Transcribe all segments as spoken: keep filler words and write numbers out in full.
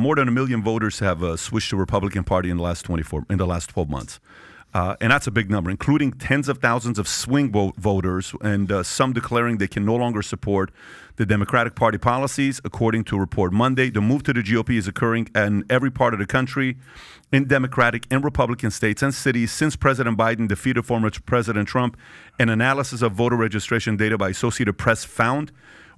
more than a million voters have uh, switched to Republican Party in the last twenty-four in the last twelve months. Uh, and that's a big number, including tens of thousands of swing vote voters and uh, some declaring they can no longer support the Democratic Party policies, according to a report Monday. The move to the G O P is occurring in every part of the country, in Democratic and Republican states and cities, since President Biden defeated former President Trump. An analysis of voter registration data by Associated Press found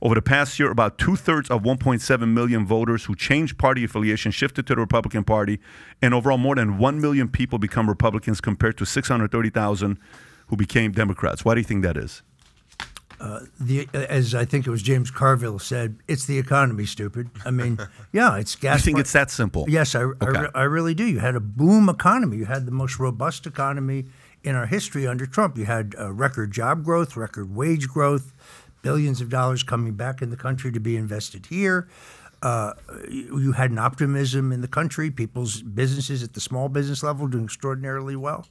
over the past year, about two-thirds of one point seven million voters who changed party affiliation shifted to the Republican Party, and overall more than one million people become Republicans compared to six hundred thirty thousand who became Democrats. Why do you think that is? Uh, the, as I think it was James Carville said, it's the economy, stupid. I mean, yeah, it's gas. You think it's that simple? Yes, I, okay. I, re I really do. You had a boom economy. You had the most robust economy in our history under Trump. You had uh, record job growth, record wage growth, billions of dollars coming back in the country to be invested here. Uh, you had an optimism in the country, people's businesses at the small business level doing extraordinarily well.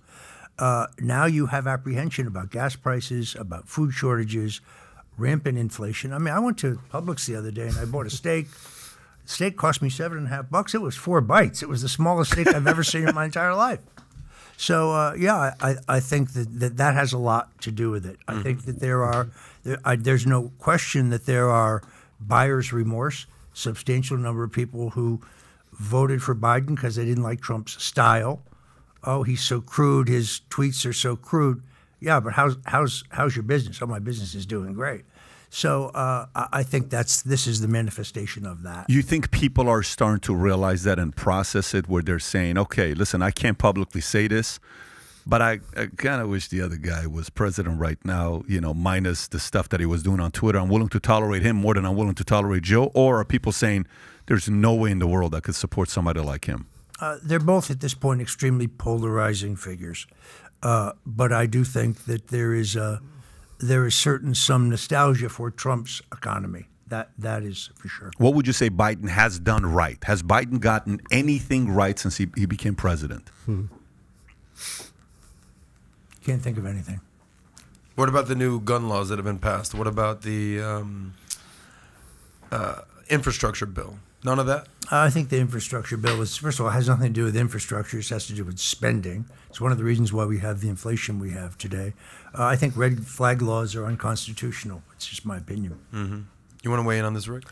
Uh, now you have apprehension about gas prices, about food shortages, rampant inflation. I mean, I went to Publix the other day and I bought a steak. Steak cost me seven and a half bucks. It was four bites. It was the smallest steak I've ever seen in my entire life. So, uh, yeah, I, I think that, that that has a lot to do with it. I mm. think that there are there, – there's no question that there are buyer's remorse, substantial number of people who voted for Biden because they didn't like Trump's style. Oh, he's so crude. His tweets are so crude. Yeah, but how's, how's, how's your business? Oh, my business is doing great. So uh, I think that's this is the manifestation of that. You think people are starting to realize that and process it, where they're saying, okay, listen, I can't publicly say this, but I, I kind of wish the other guy was president right now, you know, minus the stuff that he was doing on Twitter. I'm willing to tolerate him more than I'm willing to tolerate Joe. Or are people saying there's no way in the world I could support somebody like him? Uh, they're both at this point extremely polarizing figures. Uh, but I do think that there is a... there is certain some nostalgia for Trump's economy. That that is for sure. What would you say Biden has done right? Has Biden gotten anything right since he, he became president? Hmm. Can't think of anything. What about the new gun laws that have been passed? What about the um, uh, infrastructure bill? None of that? I think the infrastructure bill is, first of all, has nothing to do with infrastructure. It has to do with spending. It's one of the reasons why we have the inflation we have today. Uh, I think red flag laws are unconstitutional. It's just my opinion. Mm-hmm. You want to weigh in on this, Rick?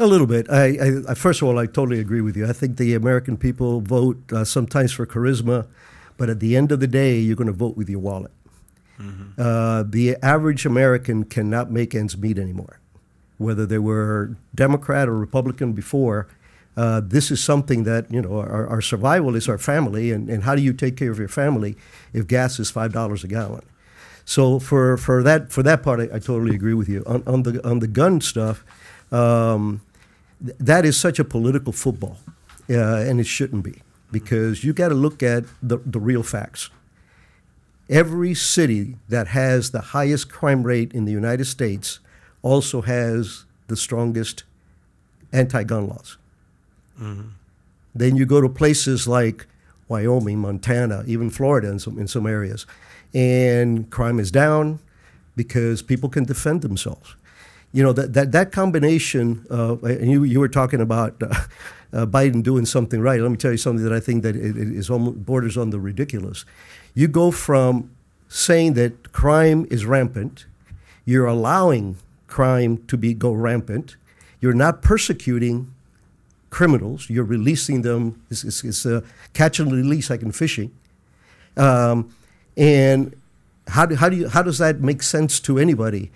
A little bit. I, I, first of all, I totally agree with you. I think the American people vote uh, sometimes for charisma, but at the end of the day, you're going to vote with your wallet. Mm-hmm. uh, the average American cannot make ends meet anymore. Whether they were Democrat or Republican before, uh, this is something that, you know, our, our survival is our family, and, and how do you take care of your family if gas is five dollars a gallon? So for, for, that, for that part, I, I totally agree with you. On, on, the, on the gun stuff, um, th that is such a political football, uh, and it shouldn't be, because you got to look at the, the real facts. Every city that has the highest crime rate in the United States also has the strongest anti-gun laws. Mm-hmm. Then you go to places like Wyoming, Montana, even Florida in some, in some areas, and crime is down because people can defend themselves. You know, that, that, that combination of, and you, you were talking about uh, uh, Biden doing something right. Let me tell you something that I think that it, it is almost borders on the ridiculous. You go from saying that crime is rampant, you're allowing crime to be go rampant. You're not persecuting criminals. You're releasing them. It's, it's, it's a catch and release, like in fishing. Um, and how do, how do you how does that make sense to anybody?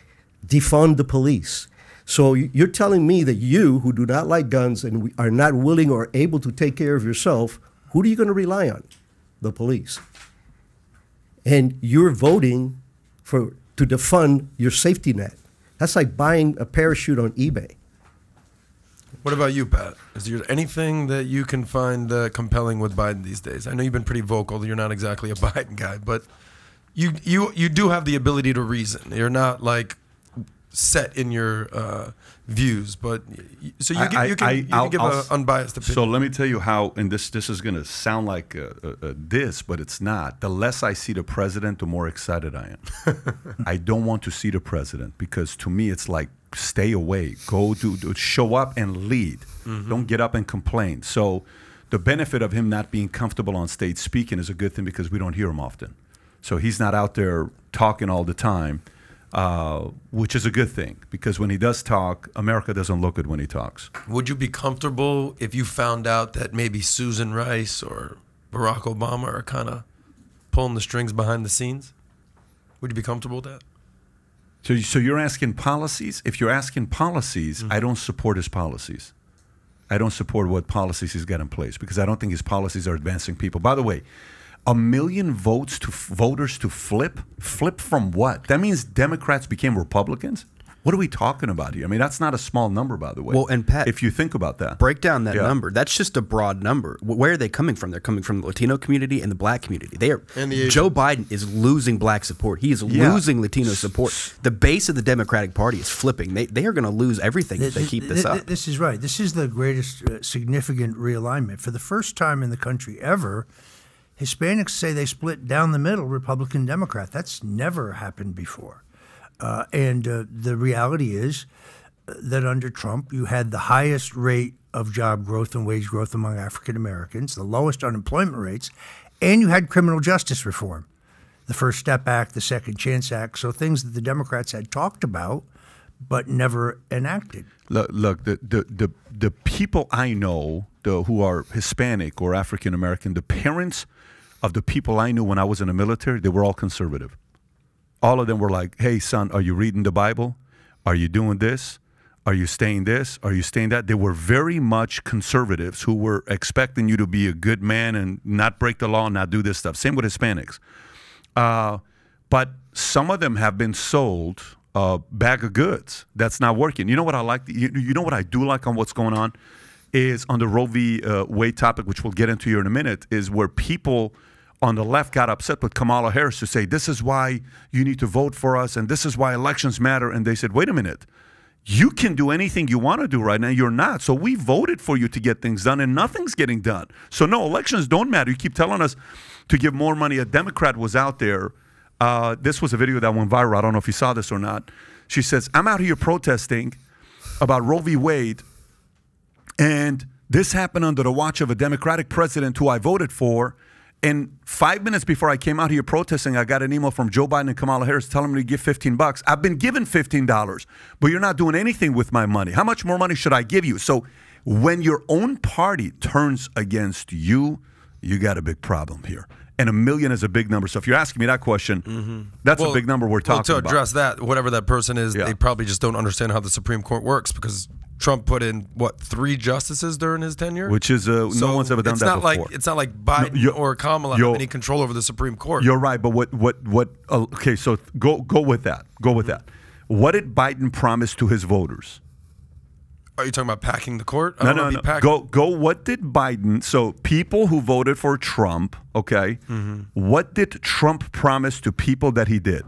Defund the police. So you're telling me that you, who do not like guns and are not willing or able to take care of yourself, who are you going to rely on? The police. And you're voting for to defund your safety net. That's like buying a parachute on eBay. What about you, Pat? Is there anything that you can find uh, compelling with Biden these days? I know you've been pretty vocal. You're not exactly a Biden guy, but you you you do have the ability to reason. You're not like set in your uh, views, but so you, I, can, you can, I, you can give an unbiased opinion. So let me tell you how, and this this is going to sound like a, a, a diss, but it's not. The less I see the president, the more excited I am. I don't want to see the president because to me it's like stay away, go do, do show up and lead. Mm-hmm. Don't get up and complain. So the benefit of him not being comfortable on stage speaking is a good thing because we don't hear him often. So he's not out there talking all the time. Uh, which is a good thing, because when he does talk, America doesn't look good when he talks. Would you be comfortable if you found out that maybe Susan Rice or Barack Obama are kind of pulling the strings behind the scenes? Would you be comfortable with that? So, so you're asking policies? If you're asking policies, mm-hmm. I don't support his policies. I don't support what policies he's got in place, because I don't think his policies are advancing people. By the way, A million votes to f voters to flip? Flip from what? That means Democrats became Republicans? What are we talking about here? I mean, that's not a small number, by the way. Well, and Pat, if you think about that. Break down that yeah. number. That's just a broad number. Where are they coming from? They're coming from the Latino community and the black community. They are, and the Joe Biden is losing black support. He is yeah. losing Latino support. The base of the Democratic Party is flipping. They, they are going to lose everything this, if they keep this, this up. This is right. This is the greatest uh, significant realignment. For the first time in the country ever, Hispanics say they split down the middle, Republican, Democrat. That's never happened before. Uh, and uh, the reality is that under Trump, you had the highest rate of job growth and wage growth among African Americans, the lowest unemployment rates, and you had criminal justice reform, the First Step Act, the Second Chance Act, so things that the Democrats had talked about but never enacted. Look, look the, the, the, the people I know the, who are Hispanic or African American, the parents of the people I knew when I was in the military, they were all conservative. All of them were like, hey, son, are you reading the Bible? Are you doing this? Are you staying this? Are you staying that? They were very much conservatives who were expecting you to be a good man and not break the law and not do this stuff. Same with Hispanics. Uh, but some of them have been sold a bag of goods that's not working. You know what I like? You, you know what I do like on what's going on? Is on the Roe v. Uh, Wade topic, which we'll get into here in a minute, is where people on the left got upset with Kamala Harris to say, this is why you need to vote for us, and this is why elections matter. And they said, wait a minute, you can do anything you want to do right now. You're not. So we voted for you to get things done, and nothing's getting done. So no, elections don't matter. You keep telling us to give more money. A Democrat was out there. Uh, this was a video that went viral. I don't know if you saw this or not. She says, I'm out here protesting about Roe v. Wade, and this happened under the watch of a Democratic president who I voted for. And five minutes before I came out here protesting, I got an email from Joe Biden and Kamala Harris telling me to give fifteen bucks. I've been given fifteen dollars, but you're not doing anything with my money. How much more money should I give you? So when your own party turns against you, you got a big problem here. And a million is a big number. So if you're asking me that question, mm-hmm. that's well, a big number we're talking about. Well, to address about. that, whatever that person is, yeah. they probably just don't understand how the Supreme Court works, because Trump put in, what, three justices during his tenure? Which is, uh, so no one's ever done that before. Like, it's not like Biden no, or Kamala have any control over the Supreme Court. You're right, but what, what, what, uh, okay, so go, go with that. Go with mm-hmm. that. What did Biden promise to his voters? Are you talking about packing the court? I no, don't no, no. Go, go. What did Biden? So people who voted for Trump, okay. Mm-hmm. What did Trump promise to people that he did?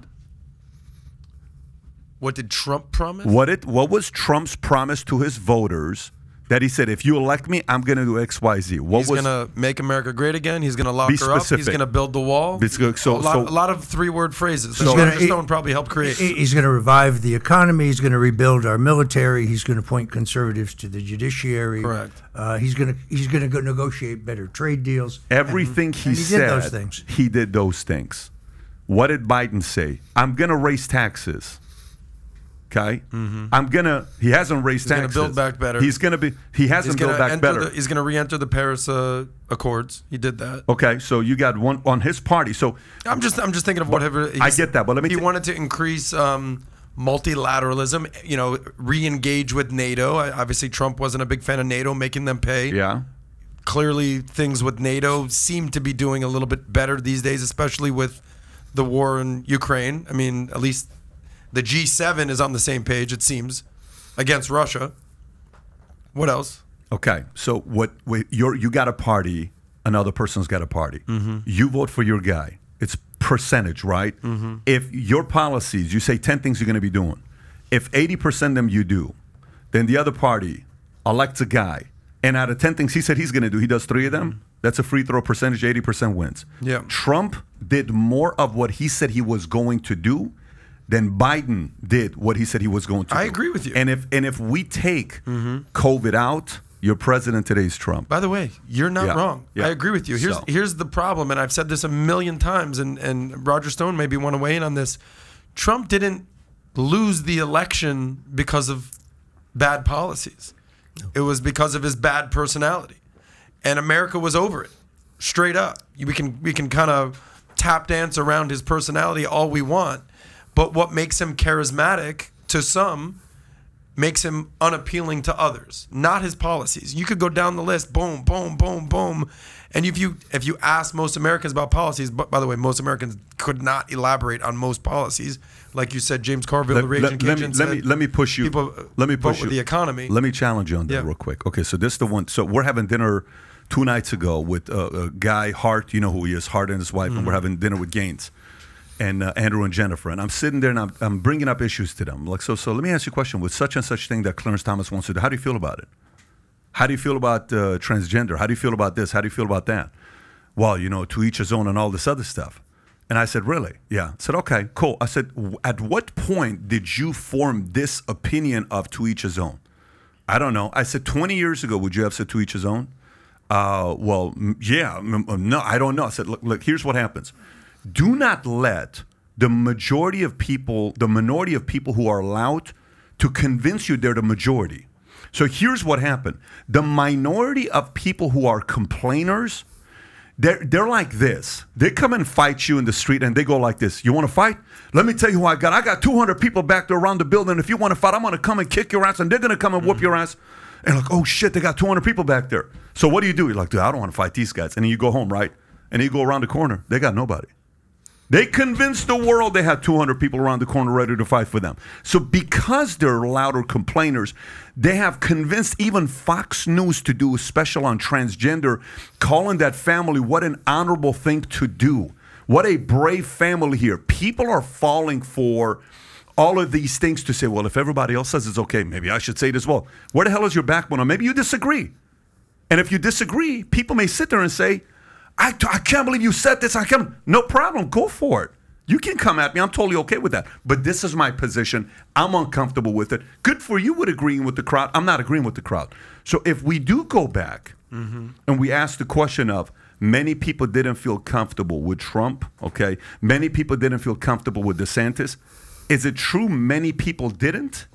What did Trump promise? What it? What was Trump's promise to his voters that he said, if you elect me, I'm going to do X, Y, Z? What He's was? He's going to make America great again. He's going to lock her specific. up. He's going to build the wall. So, so, a, lot, so, a lot of three-word phrases. So Roger Stone probably helped create. He's going to revive the economy. He's going to rebuild our military. He's going to appoint conservatives to the judiciary. Correct. Uh, he's going to he's going to go negotiate better trade deals. Everything and, he, and he said. He did those things. He did those things. What did Biden say? I'm going to raise taxes. Okay, mm-hmm. I'm gonna. He hasn't raised he's taxes. He's gonna build back better. He's gonna be. He hasn't built back better. The, he's gonna re-enter the Paris uh, accords. He did that. Okay, so you got one on his party. So I'm just. I'm just thinking of whatever. I get that, but let me. He wanted to increase um, multilateralism. You know, re-engage with NATO. Obviously, Trump wasn't a big fan of NATO, making them pay. Yeah. Clearly, things with NATO seem to be doing a little bit better these days, especially with the war in Ukraine. I mean, at least. The G seven is on the same page, it seems, against Russia. What else? Okay, so what? Wait, you're, you got a party, another person's got a party. Mm-hmm. You vote for your guy. It's percentage, right? Mm-hmm. If your policies, you say ten things you're going to be doing. If eighty percent of them you do, then the other party elects a guy, and out of ten things he said he's going to do, he does three of them, mm-hmm. that's a free throw percentage, eighty percent wins. Yeah. Trump did more of what he said he was going to do than Biden did what he said he was going to I do. I agree with you. And if, and if we take mm-hmm. COVID out, your president today is Trump. By the way, you're not yeah. wrong. Yeah. I agree with you. Here's, so. here's the problem, and I've said this a million times, and, and Roger Stone maybe want to weigh in on this. Trump didn't lose the election because of bad policies. No. It was because of his bad personality. And America was over it, straight up. We can, we can kind of tap dance around his personality all we want, but what makes him charismatic to some makes him unappealing to others, not his policies. You could go down the list, boom, boom, boom, boom. And if you if you ask most Americans about policies, but by the way, most Americans could not elaborate on most policies. Like you said, James Carville, let, the Raging Cajun said, let me, let me push you. People let me push vote you. With the economy. Let me challenge you on that yeah. real quick. Okay, so this is the one. So we're having dinner two nights ago with a, a guy, Hart, you know who he is, Hart and his wife, mm-hmm. and we're having dinner with Gaines and uh, Andrew and Jennifer. And I'm sitting there and I'm, I'm bringing up issues to them. Like, so, so let me ask you a question. With such and such thing that Clarence Thomas wants to do, how do you feel about it? How do you feel about uh, transgender? How do you feel about this? How do you feel about that? Well, you know, to each his own and all this other stuff. And I said, really? Yeah. I said, okay, cool. I said, at what point did you form this opinion of to each his own? I don't know. I said, twenty years ago, would you have said to each his own? Uh, well, yeah. No, I don't know. I said, look, look, here's what happens. Do not let the majority of people, the minority of people who are allowed to convince you they're the majority. So here's what happened. The minority of people who are complainers, they're, they're like this. They come and fight you in the street and they go like this. You want to fight? Let me tell you who I got. I got two hundred people back there around the building. If you want to fight, I'm going to come and kick your ass and they're going to come and whoop your ass. And like, oh shit, they got two hundred people back there. So what do you do? You're like, dude, I don't want to fight these guys. And then you go home, right? And then you go around the corner. They got nobody. They convinced the world they had two hundred people around the corner ready to fight for them. So because they're louder complainers, they have convinced even Fox News to do a special on transgender, calling that family what an honorable thing to do. What a brave family here. People are falling for all of these things to say, well, if everybody else says it's okay, maybe I should say it as well. Where the hell is your backbone? Or maybe you disagree. And if you disagree, people may sit there and say, I, I can't believe you said this. I can't. No problem. Go for it. You can come at me. I'm totally okay with that. But this is my position. I'm uncomfortable with it. Good for you with agreeing with the crowd. I'm not agreeing with the crowd. So if we do go back mm-hmm. and we ask the question of many people didn't feel comfortable with Trump, okay? Many people didn't feel comfortable with DeSantis. Is it true many people didn't?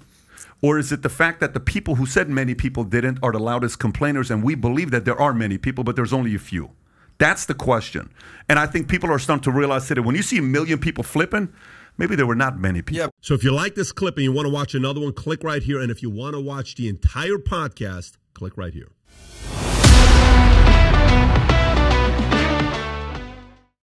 Or is it the fact that the people who said many people didn't are the loudest complainers and we believe that there are many people, but there's only a few? That's the question. And I think people are starting to realize that when you see a million people flipping, maybe there were not many people. Yeah. So if you like this clip and you want to watch another one, click right here. And if you want to watch the entire podcast, click right here.